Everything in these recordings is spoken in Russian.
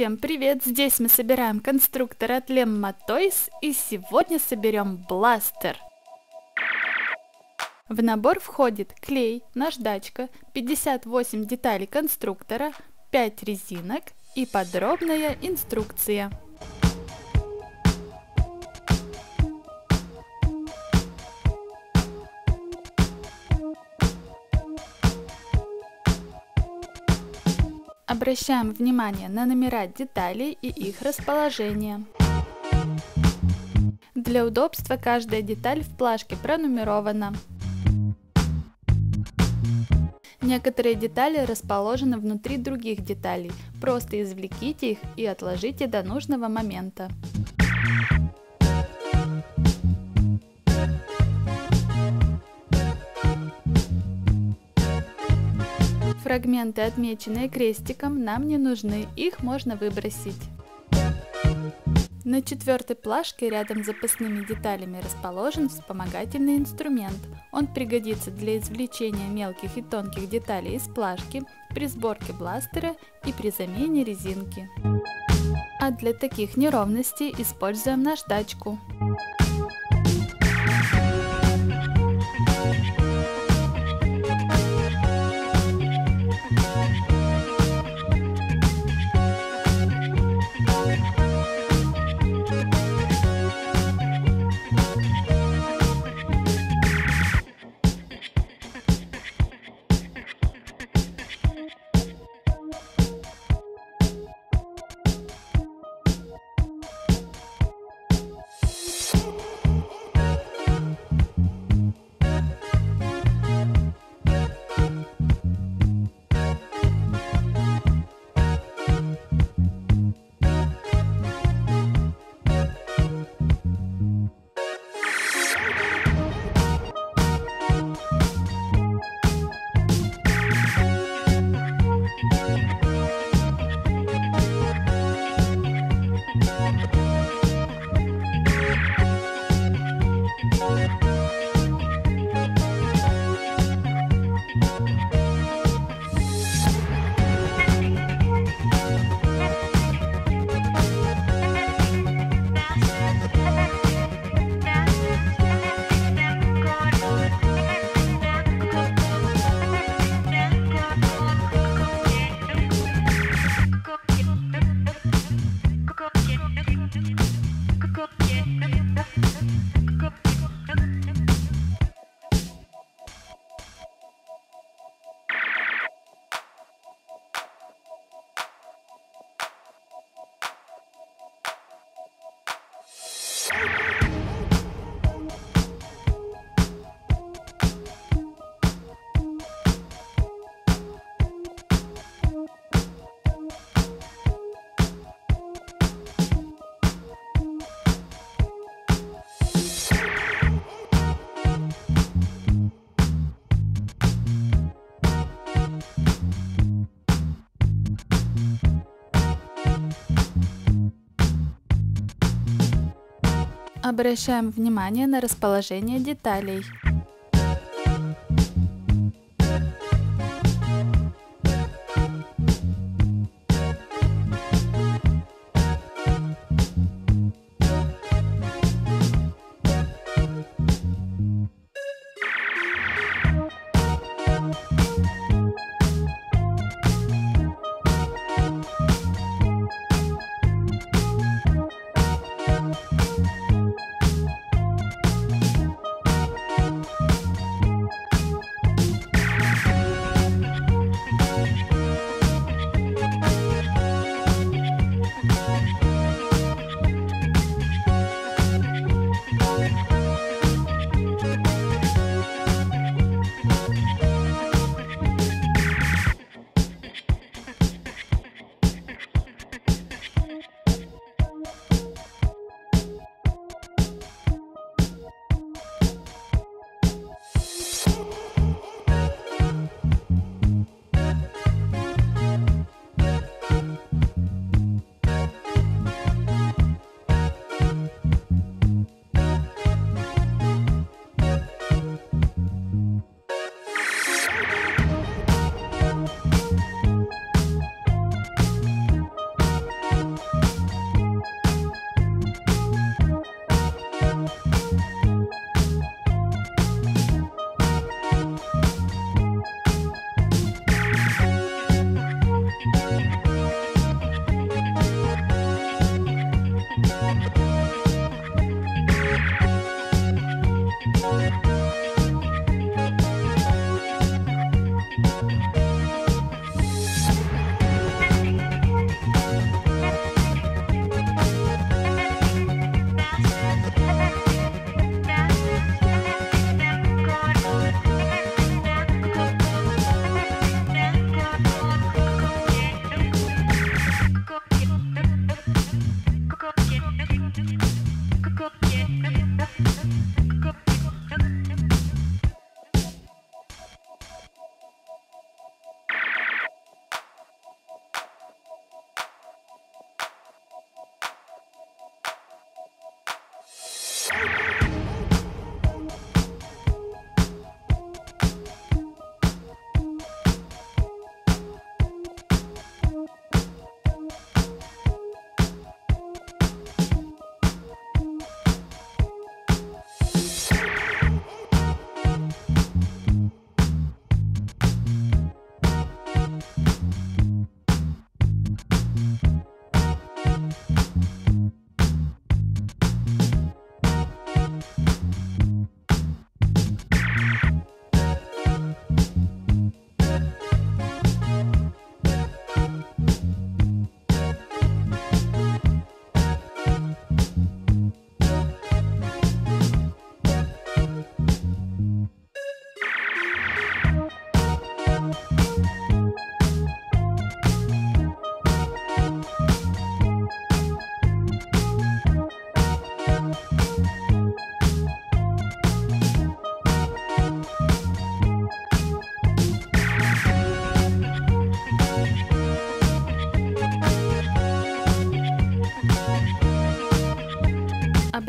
Всем привет! Здесь мы собираем конструктор от LemmoToys, и сегодня соберем бластер. В набор входит клей, наждачка, 58 деталей конструктора, 5 резинок и подробная инструкция. Обращаем внимание на номера деталей и их расположение. Для удобства каждая деталь в плашке пронумерована. Некоторые детали расположены внутри других деталей, просто извлеките их и отложите до нужного момента. Фрагменты, отмеченные крестиком, нам не нужны, их можно выбросить. На четвертой плашке рядом с запасными деталями расположен вспомогательный инструмент. Он пригодится для извлечения мелких и тонких деталей из плашки, при сборке бластера и при замене резинки. А для таких неровностей используем наждачку. Обращаем внимание на расположение деталей.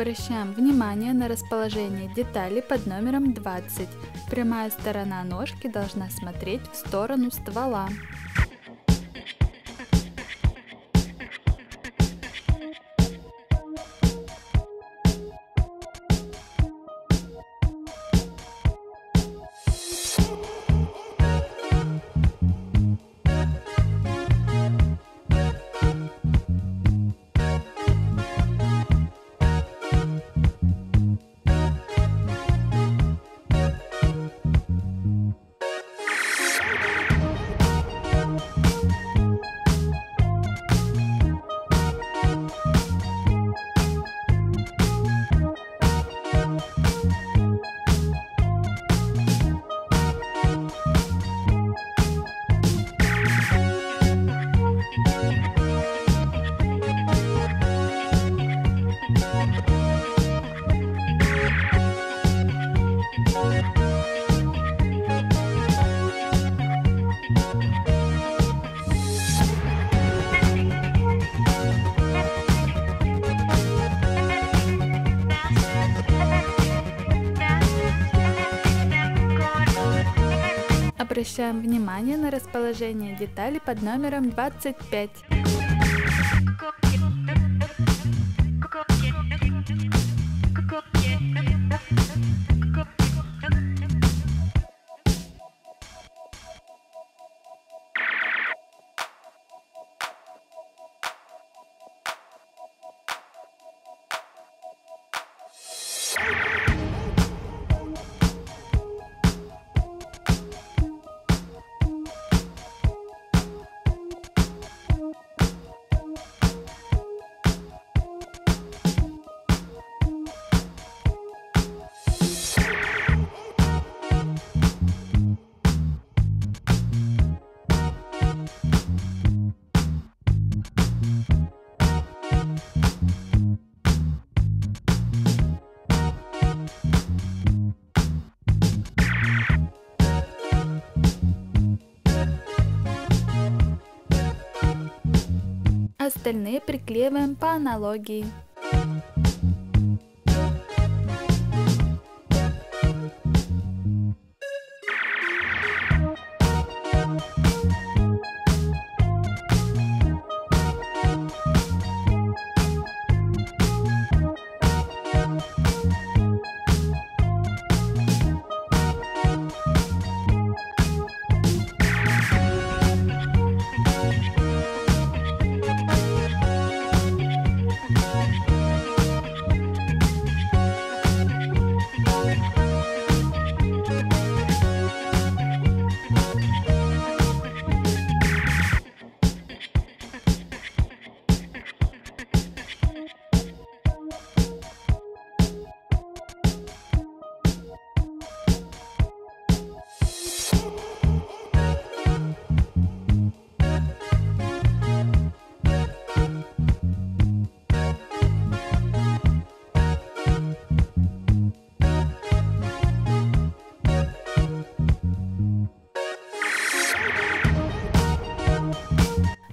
обращаем внимание на расположение детали под номером 20. Прямая сторона ножки должна смотреть в сторону ствола. Обращаем внимание на расположение детали под номером 25. Остальные приклеиваем по аналогии.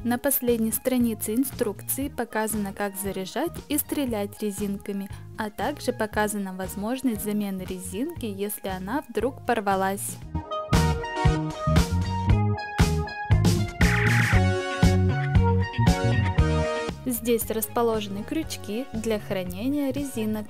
На последней странице инструкции показано, как заряжать и стрелять резинками, а также показана возможность замены резинки, если она вдруг порвалась. Здесь расположены крючки для хранения резинок.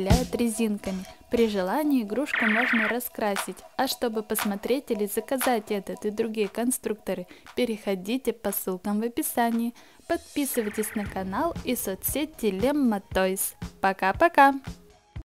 стреляют резинками. При желании игрушку можно раскрасить. А чтобы посмотреть или заказать этот и другие конструкторы, переходите по ссылкам в описании. Подписывайтесь на канал и соцсети LemmoToys. Пока-пока!